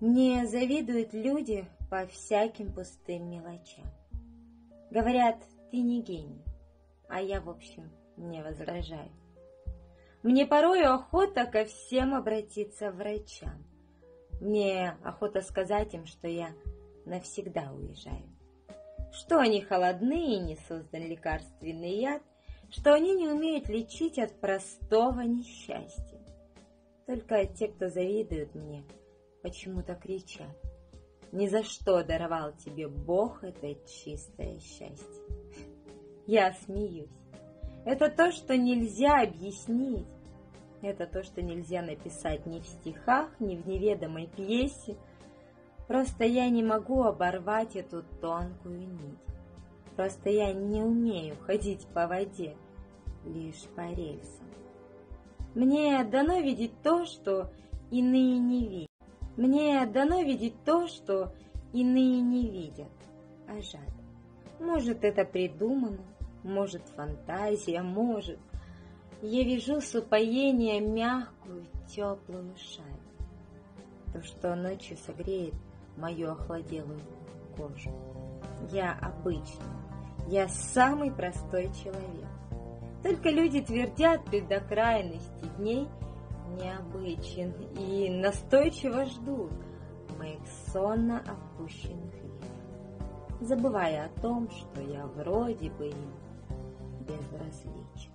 Мне завидуют люди по всяким пустым мелочам. Говорят, ты не гений, а я, в общем, не возражаю. Мне порою охота ко всем обратиться врачам. Мне охота сказать им, что я навсегда уезжаю. Что они холодны и не создан лекарственный яд, что они не умеют лечить от простого несчастья. Только те, кто завидуют мне, почему-то кричат: «Ни за что даровал тебе Бог это чистое счастье». Я смеюсь. Это то, что нельзя объяснить. Это то, что нельзя написать ни в стихах, ни в неведомой пьесе. Просто я не могу оборвать эту тонкую нить. Просто я не умею ходить по воде, лишь по рельсам. Мне дано видеть то, что иные не видят. Мне дано видеть то, что иные не видят, а жаль. Может, это придумано, может, фантазия, может. Я вижу с упоения мягкую, теплую шаль. То, что ночью согреет мою охладелую кожу. Я обычный, я самый простой человек. Только люди твердят ты до крайности дней необычен и настойчиво ждут моих сонно опущенных век, забывая о том, что я вроде бы им безразличен.